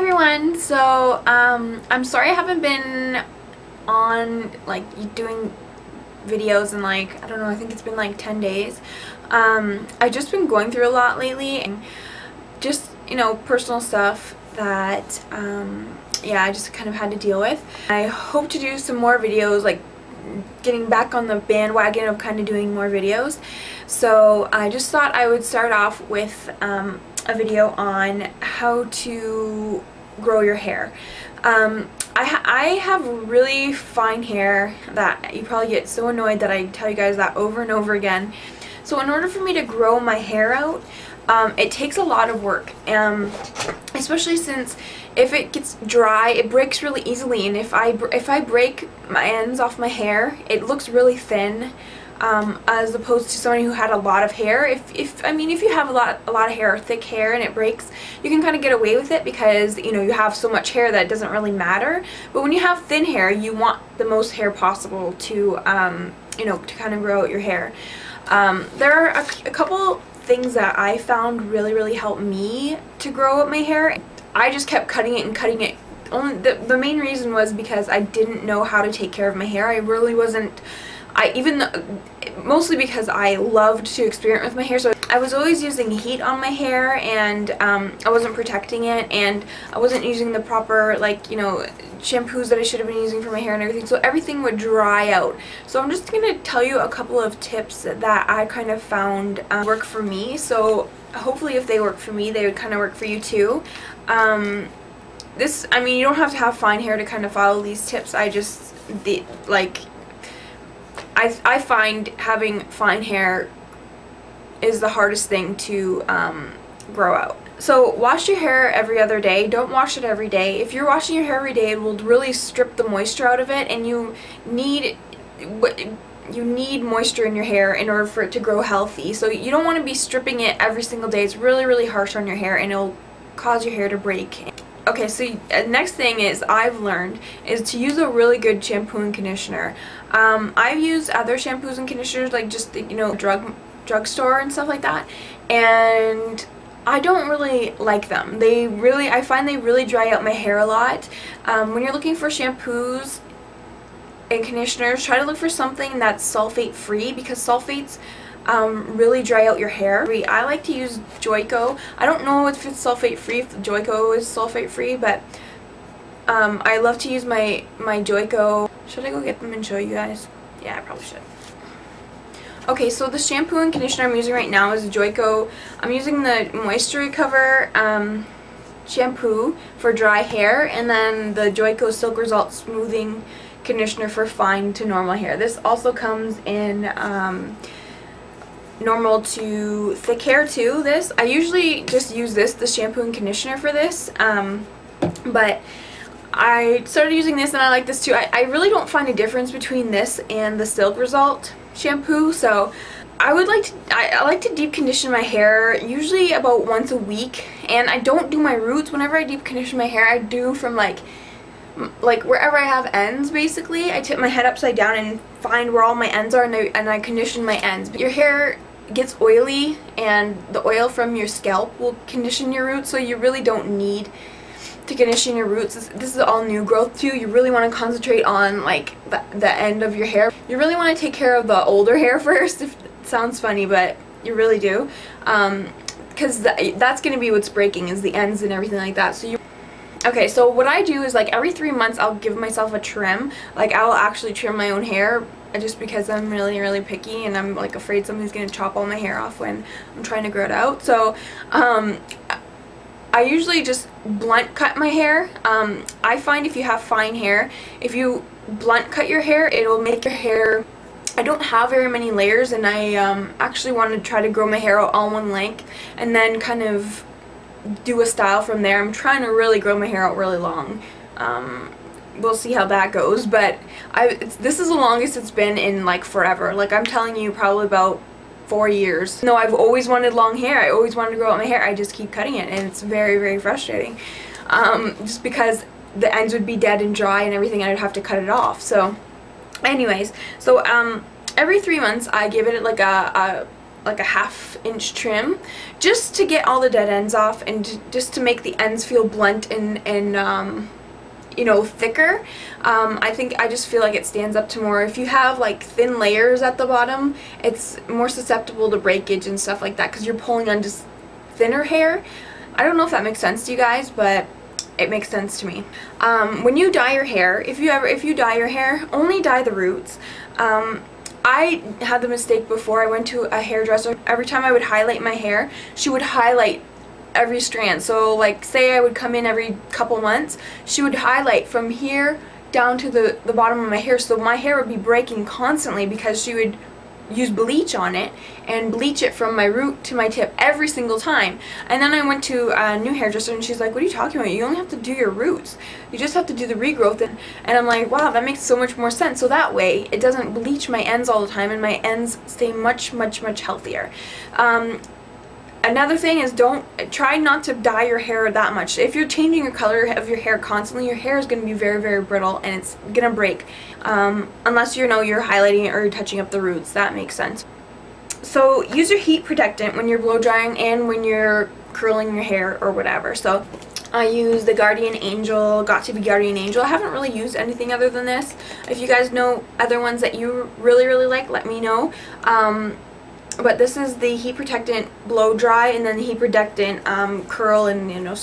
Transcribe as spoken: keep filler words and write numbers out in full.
everyone, so um, I'm sorry I haven't been on like doing videos in like, I don't know, I think it's been like ten days. Um, I've just been going through a lot lately and just, you know, personal stuff that um, yeah, I just kind of had to deal with. I hope to do some more videos, like getting back on the bandwagon of kind of doing more videos. So I just thought I would start off with um, a video on how to grow your hair. Um, I, ha I have really fine hair that you probably get so annoyed that I tell you guys that over and over again. So in order for me to grow my hair out, um, it takes a lot of work, um, especially since if it gets dry, it breaks really easily, and if I, br if I break my ends off my hair, it looks really thin. Um, as opposed to somebody who had a lot of hair. If, if I mean, if you have a lot, a lot of hair, or thick hair, and it breaks, you can kind of get away with it because, you know, you have so much hair that it doesn't really matter. But when you have thin hair, you want the most hair possible to, um, you know, to kind of grow out your hair. Um, there are a, a couple things that I found really, really helped me to grow out my hair. I just kept cutting it and cutting it. Only the, the main reason was because I didn't know how to take care of my hair. I really wasn't. I even though, mostly because I loved to experiment with my hair, so I was always using heat on my hair, and um, I wasn't protecting it, and I wasn't using the proper, like, you know, shampoos that I should have been using for my hair and everything, so everything would dry out. So I'm just going to tell you a couple of tips that I kind of found um, work for me, so hopefully if they work for me, they would kind of work for you too. Um, this, I mean, you don't have to have fine hair to kind of follow these tips. I just, the, like... I, I find having fine hair is the hardest thing to um, grow out. So wash your hair every other day. Don't wash it every day. If you're washing your hair every day, it will really strip the moisture out of it, and you need you need moisture in your hair in order for it to grow healthy. So you don't want to be stripping it every single day. It's really, really harsh on your hair, and it'll cause your hair to break. Okay, so uh, next thing is I've learned is to use a really good shampoo and conditioner. Um, I've used other shampoos and conditioners, like just the, you know, drug drugstore and stuff like that, and I don't really like them. They really, I find they really dry out my hair a lot. Um, when you're looking for shampoos and conditioners, try to look for something that's sulfate free, because sulfates Um, really dry out your hair. I like to use Joico. I don't know if it's sulfate free, if Joico is sulfate free, but um, I love to use my, my Joico. Should I go get them and show you guys? Yeah, I probably should. Okay, so the shampoo and conditioner I'm using right now is Joico. I'm using the Moisture Recover um, shampoo for dry hair, and then the Joico Silk Result Smoothing Conditioner for fine to normal hair. This also comes in um, normal to thick hair too. This I usually just use this the shampoo and conditioner for this, um, but I started using this and I like this too. I, I really don't find a difference between this and the Silk Result shampoo, so I would like to I, I like to deep condition my hair usually about once a week, and I don't do my roots. Whenever I deep condition my hair, I do from like like wherever I have ends. Basically I tip my head upside down and find where all my ends are, and I, and I condition my ends. But your hair gets oily, and the oil from your scalp will condition your roots, so you really don't need to condition your roots. This, this is all new growth too. You really want to concentrate on like the, the end of your hair. You really want to take care of the older hair first. If it sounds funny, but you really do, because um, th that's going to be what's breaking, is the ends and everything like that. So you Okay, so what I do is like every three months I'll give myself a trim. Like I'll actually trim my own hair, just because I'm really, really picky, and I'm like afraid somebody's gonna chop all my hair off when I'm trying to grow it out. So um, I usually just blunt cut my hair. Um, I find if you have fine hair, if you blunt cut your hair, it'll make your hair. I don't have very many layers, and I um, actually want to try to grow my hair out all one length, and then kind of do a style from there. I'm trying to really grow my hair out really long. Um, we'll see how that goes, but I, it's, this is the longest it's been in like forever. Like I'm telling you, probably about four years. No, I've always wanted long hair. I always wanted to grow out my hair. I just keep cutting it, and it's very, very frustrating. Um, just because the ends would be dead and dry and everything, and I'd have to cut it off. So anyways, so um, every three months I give it like a, a like a half inch trim just to get all the dead ends off and just to make the ends feel blunt and, and um, you know, thicker. Um, I think I just feel like it stands up to more. If you have like thin layers at the bottom, it's more susceptible to breakage and stuff like that because you're pulling on just thinner hair. I don't know if that makes sense to you guys, but it makes sense to me. Um, when you dye your hair, if you ever, if you dye your hair, only dye the roots. Um, I had the mistake before I went to a hairdresser. Every time I would highlight my hair, she would highlight every strand. So like say I would come in every couple months, she would highlight from here down to the, the bottom of my hair. So my hair would be breaking constantly because she would use bleach on it and bleach it from my root to my tip every single time. And then I went to a new hairdresser and she's like, what are you talking about? You only have to do your roots. You just have to do the regrowth. And, and I'm like, wow, that makes so much more sense. So that way it doesn't bleach my ends all the time and my ends stay much, much, much healthier. Um, Another thing is, don't try not to dye your hair that much. If you're changing your color of your hair constantly, your hair is going to be very, very brittle and it's going to break. Um, unless you know you're highlighting it or you're touching up the roots. That makes sense. So use your heat protectant when you're blow drying and when you're curling your hair or whatever. So I use the Guardian Angel, got to be Guardian Angel. I haven't really used anything other than this. If you guys know other ones that you really, really like, let me know. Um... But this is the heat protectant blow dry and then the heat protectant um, curl and, you know,